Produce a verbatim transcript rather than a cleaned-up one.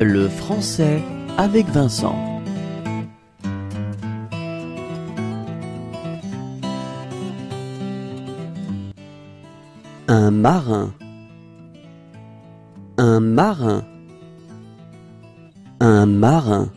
Le français avec Vincent. Un marin. Un marin. Un marin.